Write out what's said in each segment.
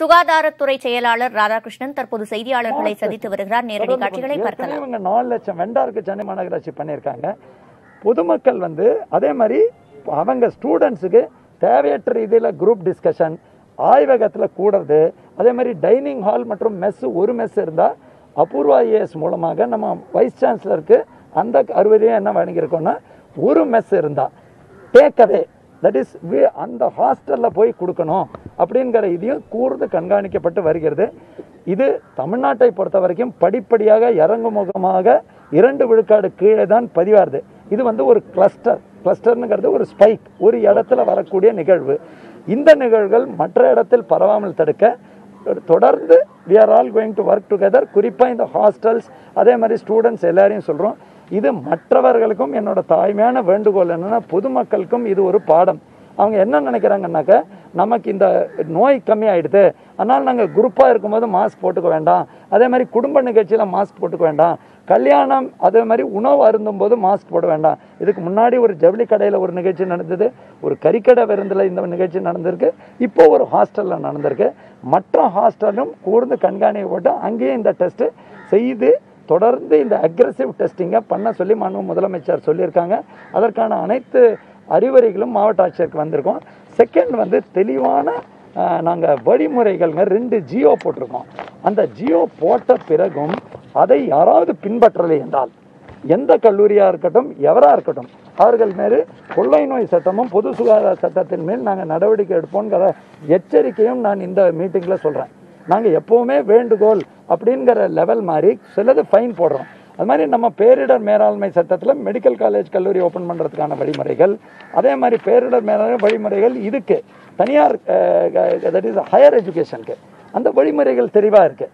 சுகாதாரத்துறை செயலாளர் ராதாகிருஷ்ணன் தற்போது செய்தியாளர்களை சந்தித்து வருகிறார். நேரடி காட்சிகளை பார்க்கலாம். இவங்க 4 லட்சம் வெண்டாருக்கு சென்னை மாநகராட்சி பண்ணியிருக்காங்க. பொதுமக்கள் வந்து அதே மாதிரி அவங்க ஸ்டூடெண்ட்ஸுக்கு தேவையற்ற ரீதியில் குரூப் டிஸ்கஷன் ஆய்வகத்தில் கூடுறது, அதே மாதிரி டைனிங் ஹால் மற்றும் மெஸ், ஒரு மெஸ் இருந்தால் அபூர்வா ஐஏஎஸ் மூலமாக நம்ம வைஸ் சான்சலருக்கு அந்த அறுவதையும் என்ன வழங்கியிருக்கோன்னா, ஒரு மெஸ் இருந்தால் டேக்கவே தட் இஸ் அந்த ஹாஸ்டலில் போய் கொடுக்கணும் அப்படிங்கிற இதையும் கூர்ந்து கண்காணிக்கப்பட்டு வருகிறது. இது தமிழ்நாட்டை பொறுத்த வரைக்கும் படிப்படியாக இறங்குமுகமாக 2 விழுக்காடு கீழே தான் பதிவாருது. இது வந்து ஒரு கிளஸ்டர்ங்கிறது ஒரு ஸ்பைக், ஒரு இடத்துல வரக்கூடிய நிகழ்வு. இந்த நிகழ்வுகள் மற்ற இடத்தில் பரவாமல் தடுக்க தொடர்ந்து we are all going to work together. குறிப்பாக இந்த ஹாஸ்டல்ஸ் அதே மாதிரி ஸ்டூடெண்ட்ஸ் எல்லாரையும் சொல்கிறோம். இது மற்றவர்களுக்கும் என்னோட தாய்மையான வேண்டுகோள் என்னென்னா, பொதுமக்களுக்கும் இது ஒரு பாடம். அவங்க என்ன நினைக்கிறாங்கன்னாக்க, நமக்கு இந்த நோய் கம்மி ஆகிடுது, அதனால் நாங்கள் குரூப்பாக இருக்கும்போது மாஸ்க் போட்டுக்க வேண்டாம், அதே மாதிரி குடும்ப நிகழ்ச்சியில் மாஸ்க் போட்டுக்க வேண்டாம், கல்யாணம் அதே மாதிரி உணவு அருந்தும் போது மாஸ்க் போட வேண்டாம். இதுக்கு முன்னாடி ஒரு ஜவுளி கடையில் ஒரு நிகழ்ச்சி நடந்தது, ஒரு கறிக்கடை விருந்தில் இந்த நிகழ்ச்சி நடந்திருக்கு, இப்போ ஒரு ஹாஸ்டலில் நடந்திருக்கு. மற்ற ஹாஸ்டலும் கூர்ந்து கண்காணிக்க போட்டு அங்கேயும் இந்த டெஸ்ட்டு செய்து தொடர்ந்து இந்த அக்ரெசிவ் டெஸ்டிங்கை பண்ண சொல்லி மாண்பு முதலமைச்சர் சொல்லியிருக்காங்க. அதற்கான அனைத்து அறிவுரைகளும் மாவட்ட ஆட்சியருக்கு வந்திருக்கோம். செகண்ட் வந்து தெளிவான நாங்கள் வழிமுறைகள்ங்க 2 ஜியோ போட்டிருக்கோம். அந்த ஜியோ போட்ட பிறகும் அதை யாராவது பின்பற்றலை என்றால் எந்த கல்லூரியாக இருக்கட்டும் எவராக இருக்கட்டும் அவர்கள் மேல் கொள்ளை நோய் சட்டமும் பொது சுகாதார சட்டத்தின் மேல் நாங்கள் நடவடிக்கை எடுப்போங்கிற எச்சரிக்கையும் நான் இந்த மீட்டிங்கில் சொல்கிறேன். நாங்கள் எப்போவுமே வேண்டுகோள் அப்படிங்கிற லெவல் மாதிரி சிலது ஃபைன் போடுறோம். அது மாதிரி நம்ம பேரிடர் மேலாண்மை சட்டத்தில் மெடிக்கல் காலேஜ் கல்லூரி ஓப்பன் பண்ணுறதுக்கான வழிமுறைகள், அதே மாதிரி பேரிடர் மேலாண்மை வழிமுறைகள் இதுக்கு தனியார் தட் இஸ் ஹையர் எஜுகேஷனுக்கு அந்த வழிமுறைகள் தெளிவாக இருக்குது.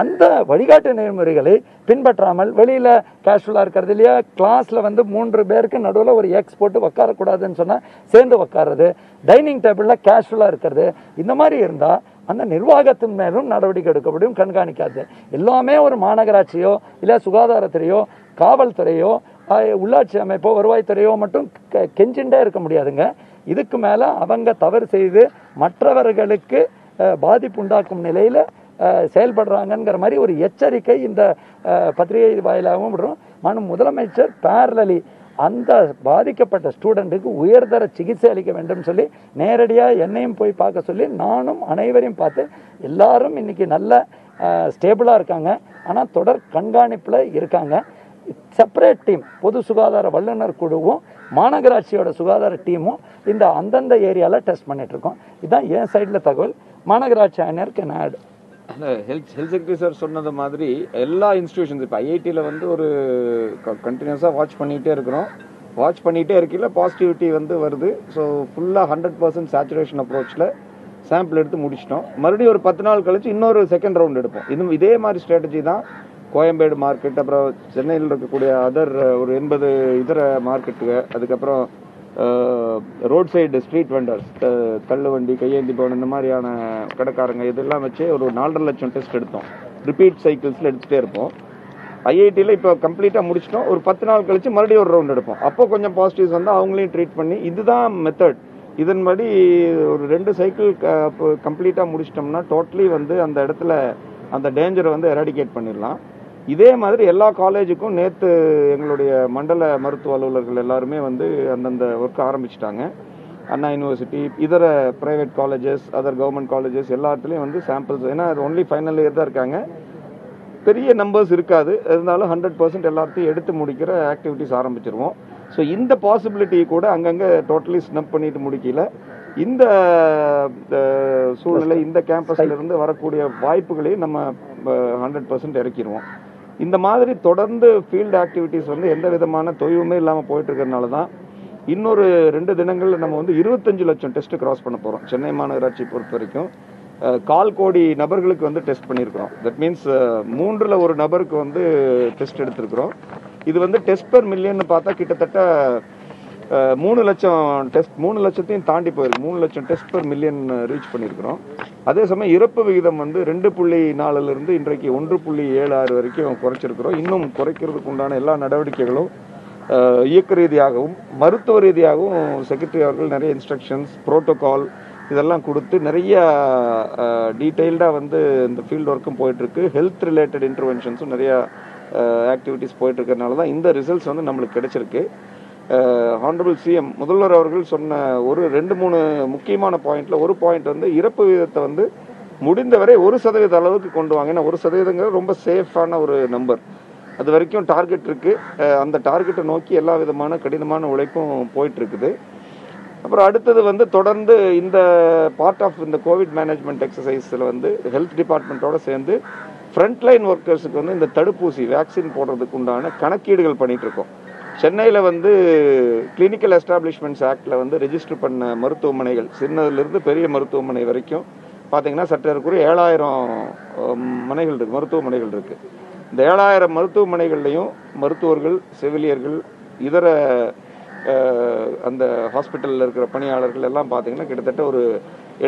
அந்த வழிகாட்டு நெறிமுறைகளை பின்பற்றாமல் வெளியில் கேஷுவலாக இருக்கிறது இல்லையா, கிளாஸில் வந்து 3 பேருக்கு நடுவில் ஒரு எக்ஸ் போட்டு உக்காரக்கூடாதுன்னு சொன்னால் சேர்ந்து உக்காறது, டைனிங் டேபிளில் கேஷுவலாக இருக்கிறது, இந்த மாதிரி இருந்தால் அந்த நிர்வாகத்தின் மேலும் நடவடிக்கை எடுக்கப்படும், கண்காணிக்காது. எல்லாமே ஒரு மாநகராட்சியோ இல்லை சுகாதாரத்துறையோ காவல்துறையோ உள்ளாட்சி அமைப்போ வருவாய்த்துறையோ மட்டும் கெஞ்சின்றே இருக்க முடியாதுங்க. இதுக்கு மேலே அவங்க தவறு செய்து மற்றவர்களுக்கு பாதிப்பு உண்டாக்கும் நிலையில் செயல்படுறாங்கங்கிற மாதிரி ஒரு எச்சரிக்கை இந்த பத்திரிகை வாயிலாகவும் விடுறோம். மாண்பு முதலமைச்சர் பேரலி அந்த பாதிக்கப்பட்ட ஸ்டூடெண்ட்டுக்கு உயர்தர சிகிச்சை அளிக்க வேண்டும் சொல்லி நேரடியாக என்னையும் போய் பார்க்க சொல்லி நானும் அனைவரையும் பார்த்து எல்லாரும் இன்றைக்கி நல்ல ஸ்டேபிளாக இருக்காங்க. ஆனால் தொடர் கண்காணிப்பில் இருக்காங்க. செப்பரேட் டீம் பொது சுகாதார வல்லுநர் குழுவும் மாநகராட்சியோட சுகாதார டீமும் இந்த அந்தந்த ஏரியாவில் டெஸ்ட் பண்ணிகிட்ருக்கோம். இதுதான் என் சைடில் தகவல். மாநகராட்சி ஆணையருக்கு நான் ஆட் இல்லை, ஹெல்த் செக்ரட்டரி சார் சொன்னது மாதிரி எல்லா இன்ஸ்டியூஷன்ஸ் இப்போ ஐஐடியில் வந்து ஒரு கண்டினியூஸாக வாட்ச் பண்ணிகிட்டே இருக்கிறோம். வாட்ச் பண்ணிகிட்டே இருக்கையில் பாசிட்டிவிட்டி வந்து வருது. ஸோ ஃபுல்லாக 100% சேச்சுரேஷன் அப்ரோச்சில் சாம்பிள் எடுத்து முடிச்சிட்டோம். மறுபடியும் ஒரு 10 நாள் கழிச்சு இன்னொரு 2nd ரவுண்ட் எடுப்போம். இன்னும் இதே மாதிரி ஸ்ட்ராட்டஜி தான் கோயம்பேடு மார்க்கெட், அப்புறம் சென்னையில் இருக்கக்கூடிய அதர் ஒரு 80 இதர மார்க்கெட்டுங்க, அதுக்கப்புறம் ரோட் சைடு ஸ்ட்ரீட் வெண்டர்ஸ், தள்ளுவண்டி, கையேந்தி பவன், இந்த மாதிரியான கடைக்காரங்க, இதெல்லாம் வச்சு ஒரு 4.5 லட்சம் டெஸ்ட் எடுத்தோம். ரிப்பீட் சைக்கிள்ஸில் எடுத்துகிட்டே இருப்போம். ஐஐடியில் இப்போ கம்ப்ளீட்டாக முடிச்சிட்டோம். ஒரு 10 நாள் கழித்து மறுபடியும் ஒரு ரவுண்ட் எடுப்போம். அப்போது கொஞ்சம் பாசிட்டிவ்ஸ் வந்து அவங்களையும் ட்ரீட் பண்ணி இதுதான் மெத்தட். இதன்படி ஒரு 2 சைக்கிள் கம்ப்ளீட்டாக முடிச்சிட்டோம்னா டோட்டலி வந்து அந்த இடத்துல அந்த டேஞ்சரை வந்து எராடிகேட் பண்ணிடலாம். இதே மாதிரி எல்லா காலேஜுக்கும் நேற்று எங்களுடைய மண்டல மருத்துவ அலுவலர்கள் எல்லாருமே வந்து அந்தந்த ஒர்க் ஆரம்பிச்சிட்டாங்க. அண்ணா யூனிவர்சிட்டி, இதர private colleges, other government colleges எல்லாத்துலேயும் வந்து சாம்பிள்ஸ், ஏன்னா அது ஒன்லி ஃபைனல் இயர் தான் இருக்காங்க, பெரிய நம்பர்ஸ் இருக்காது, இருந்தாலும் 100% எல்லாத்தையும் எடுத்து முடிக்கிற ஆக்டிவிட்டிஸ் ஆரம்பிச்சிருவோம். ஸோ இந்த பாசிபிலிட்டியை கூட அங்கங்கே டோட்டலி ஸ்னப் பண்ணிட்டு முடிக்கல. இந்த சூழ்நிலை இந்த கேம்பஸ்லேருந்து வரக்கூடிய வாய்ப்புகளையும் நம்ம 100% இறக்கிடுவோம். இந்த மாதிரி தொடர்ந்து ஃபீல்டு ஆக்டிவிட்டீஸ் வந்து எந்த விதமான தொய்வுமே இல்லாமல் போயிட்டுருக்கிறதுனால தான் இன்னொரு 2 தினங்களில் நம்ம வந்து 25 லட்சம் டெஸ்ட்டு கிராஸ் பண்ண போகிறோம். சென்னை மாநகராட்சி பொறுத்த வரைக்கும் 4 கோடி நபர்களுக்கு வந்து டெஸ்ட் பண்ணியிருக்கிறோம். தட் மீன்ஸ் 3ல் 1 நபருக்கு வந்து டெஸ்ட் எடுத்திருக்கிறோம். இது வந்து டெஸ்ட் பெர் மில்லியன்னு பார்த்தா கிட்டத்தட்ட 3 லட்சம் டெஸ்ட், 3 லட்சத்தையும் தாண்டி போயிருக்கு. 3 லட்சம் டெஸ்ட் பெர் மில்லியன் ரீச் பண்ணியிருக்கிறோம். அதே சமயம் இறப்பு விகிதம் வந்து 2.4லிருந்து இன்றைக்கு 1.76 வரைக்கும் குறைச்சிருக்கிறோம். இன்னும் குறைக்கிறதுக்கு உண்டான எல்லா நடவடிக்கைகளும் இயக்க ரீதியாகவும் மருத்துவ ரீதியாகவும் செக்ரட்டரி அவர்கள் நிறைய இன்ஸ்ட்ரக்ஷன்ஸ், புரோட்டோகால், இதெல்லாம் கொடுத்து நிறைய டீடைல்டாக வந்து இந்த ஃபீல்டு ஒர்க்கும் போயிட்டுருக்கு. ஹெல்த் ரிலேட்டட் இன்டர்வென்ஷன்ஸும் நிறையா ஆக்டிவிட்டீஸ் போயிட்டுருக்கறனால தான் இந்த ரிசல்ட்ஸ் வந்து நம்மளுக்கு கிடைச்சிருக்கு. ஹானரபிள் சிஎம் முதல்வர் அவர்கள் சொன்ன ஒரு 2-3 முக்கியமான பாயிண்டில் ஒரு பாயிண்ட் வந்து இறப்பு விகிதத்தை வந்து முடிந்தவரை 1% அளவுக்கு கொண்டு வாங்க. ஏன்னா 1%ங்கிறது ரொம்ப சேஃபான ஒரு நம்பர். அது வரைக்கும் டார்கெட் இருக்குது. அந்த டார்கெட்டை நோக்கி எல்லா விதமான கடினமான உழைப்பும் போயிட்டுருக்குது. அப்புறம் அடுத்தது வந்து தொடர்ந்து இந்த பார்ட் ஆஃப் இந்த கோவிட் மேனேஜ்மெண்ட் எக்ஸசைஸில் வந்து ஹெல்த் டிபார்ட்மெண்ட்டோடு சேர்ந்து ஃப்ரண்ட்லைன் ஒர்க்கர்ஸுக்கு வந்து இந்த தடுப்பூசி வேக்சின் போடுறதுக்கு உண்டான கணக்கீடுகள் பண்ணிகிட்ருக்கோம். சென்னையில் வந்து கிளினிக்கல் எஸ்டாப்ளிஷ்மெண்ட்ஸ் ஆக்டில் வந்து ரெஜிஸ்டர் பண்ண மருத்துவமனைகள் சின்னதுலேருந்து பெரிய மருத்துவமனை வரைக்கும் பார்த்திங்கன்னா சட்டக்குரிய 7000 மனைகள் இருக்குது, மருத்துவமனைகள் இருக்குது. இந்த 7000 மருத்துவமனைகள்லையும் மருத்துவர்கள், செவிலியர்கள், இதர அந்த ஹாஸ்பிட்டலில் இருக்கிற பணியாளர்கள் எல்லாம் பார்த்திங்கன்னா கிட்டத்தட்ட ஒரு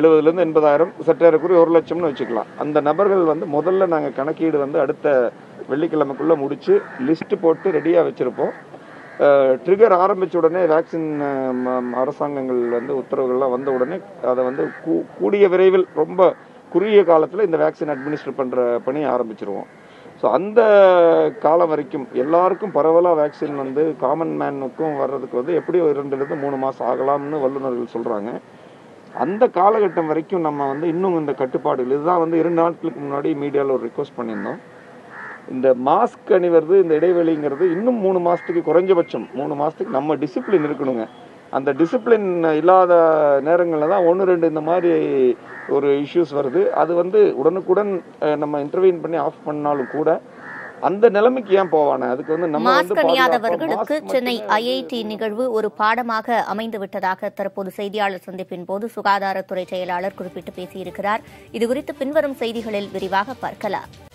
70,000-80,000 சற்றேறக்குரிய 100,000ன்னு வச்சுக்கலாம். அந்த நபர்கள் வந்து முதல்ல நாங்கள் கணக்கீடு வந்து அடுத்த வெள்ளிக்கிழமைக்குள்ளே முடித்து லிஸ்ட்டு போட்டு ரெடியாக வச்சுருப்போம். ட்ரிகர் ஆரம்பித்த உடனே வேக்சின் அரசாங்கங்கள் வந்து உத்தரவுகள்லாம் வந்த உடனே அதை வந்து கூடிய விரைவில் ரொம்ப குறுகிய காலத்தில் இந்த வேக்சின் அட்மினிஸ்டர் பண்ணுற பணியை ஆரம்பிச்சிருவோம். ஸோ அந்த காலம் வரைக்கும் எல்லாருக்கும் பரவலாக வேக்சின் வந்து காமன் மேனுக்கும் வர்றதுக்கு வந்து எப்படி 2-3 மாதம் ஆகலாம்னு வல்லுநர்கள் சொல்கிறாங்க. அந்த காலகட்டம் வரைக்கும் நம்ம வந்து இன்னும் இந்த கட்டுப்பாடுகள் இதுதான் வந்து 2 நாட்களுக்கு முன்னாடி மீடியாவில் ஒரு ரிக்வஸ்ட் பண்ணியிருந்தோம். இந்த மாஸ்க் அணிவது, இந்த இடைவெளிங்கிறது இன்னும் 3 மாதத்துக்கு குறைஞ்சபட்சம் 3 மாதத்துக்கு நம்ம டிசிப்ளின் இருக்கணுங்க. அந்த டிசிப்ளின் இல்லாத நேரங்களில் தான் 1-2 இந்த மாதிரி ஒரு இஷ்யூஸ் வருது. அது வந்து உடனுக்குடன் நம்ம இன்டர்வீன் பண்ணி ஆஃப் பண்ணாலும் கூட அந்த நிலைமைக்கு ஏன் போவானே. அதுக்கு வந்து நம்ம மாஸ்க் அணியாதவர்களுக்கு சென்னை ஐஐடி நிகழ்வு ஒரு பாடமாக அமைந்து விட்டதாக தற்போது செய்தியாளர் சந்திப்பின் போது சுகாதாரத்துறை செயலாளர் குறிப்பிட்டு பேசியிருக்கிறார். இதுகுறித்து பின்வரும் செய்திகளில் விரிவாக பார்க்கலாம்.